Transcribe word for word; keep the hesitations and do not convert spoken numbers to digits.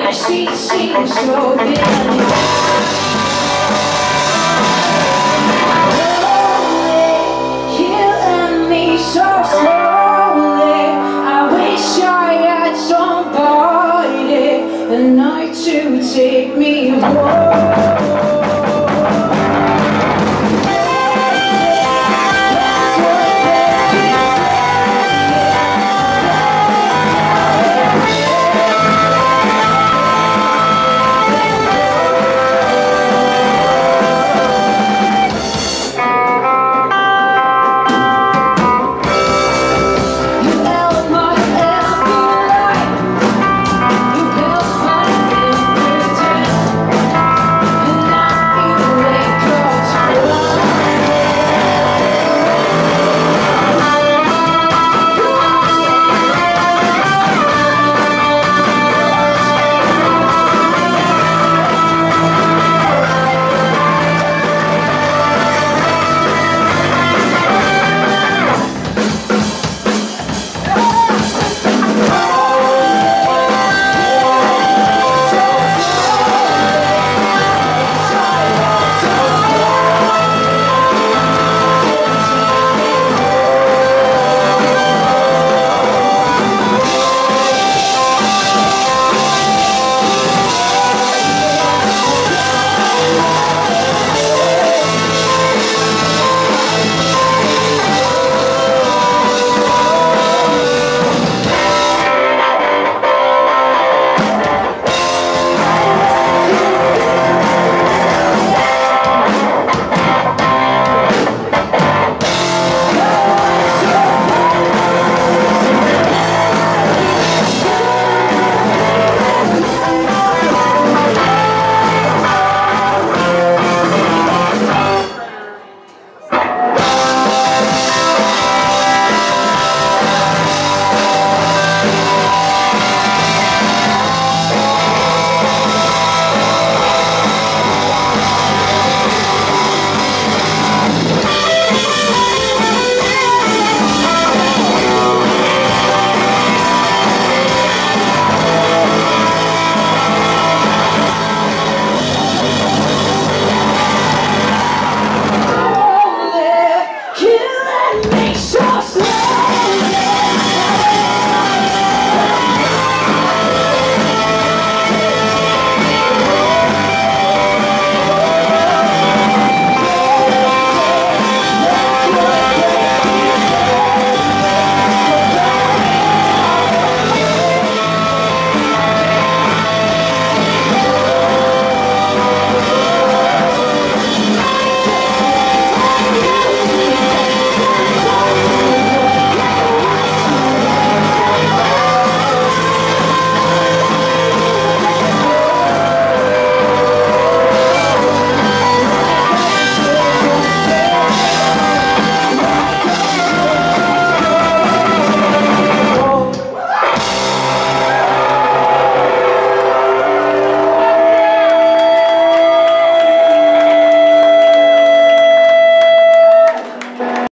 that she, she was so good. Take me home.